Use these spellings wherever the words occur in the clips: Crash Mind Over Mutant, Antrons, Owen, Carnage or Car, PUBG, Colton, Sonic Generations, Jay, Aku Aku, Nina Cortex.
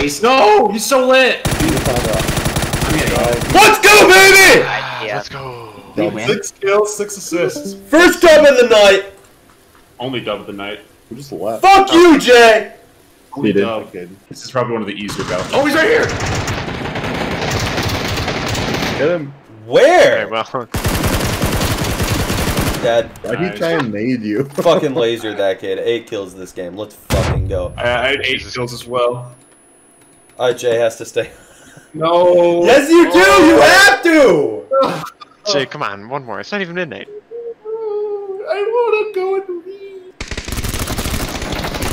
least. No, he's so lit. I'm gonna go. Let's go, baby! Yeah. Let's go. Dude, 6 kills, 6 assists. First dub of the night. Only dub of the night. We just left. Fuck you, Jay. Only dub. This is probably one of the easier battles. Oh, he's right here. Get him. Where? Okay, well. Dad, why'd you try and nade you? Fucking laser that kid. 8 kills this game. Let's fucking go. I had 8 kills as well. Alright, Jay has to stay. No. Yes, you do. You have to. Jay, come on. One more. It's not even midnight. I wanna go and leave.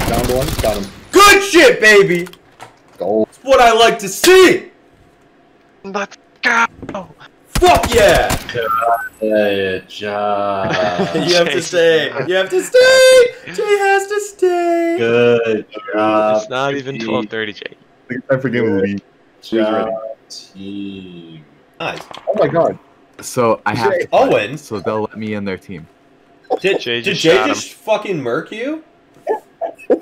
Down one. Got him. Good shit, baby. Gold. That's what I like to see. Let's go. Fuck yeah! Good job. You have to stay. You have to stay. Jay has to stay. Good job. It's not even 12:30, Jay. It's time for game lead. Team. Nice. Oh my god. So I have to Owen. So they'll let me in their team. Did Jay just fucking murk you? I'm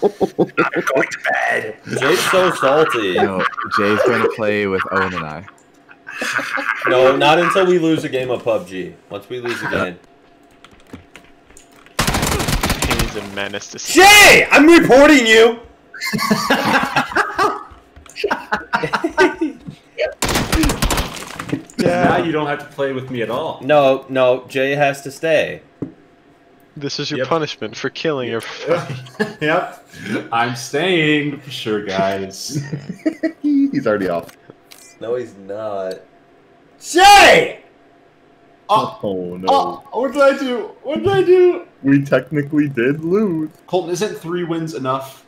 going to bed. Jay's so salty. No, Jay's gonna play with Owen and I. No, not until we lose a game of PUBG. Once we lose again. He's a menace to see. Jay! I'm reporting you! Now you don't have to play with me at all. No, no, Jay has to stay. This is your punishment for killing everybody. Yep. I'm staying for sure, guys. He's already off. No, he's not. Jay! Oh no. Oh, what did I do? What did I do? We technically did lose. Colton, isn't 3 wins enough?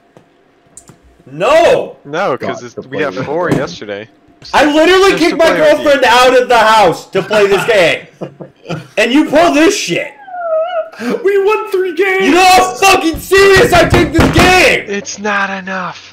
No! No, because we have 4 yesterday. I literally kicked my girlfriend out of the house to play this game. And you pull this shit. We won 3 games! You know how fucking serious I take this game! It's not enough.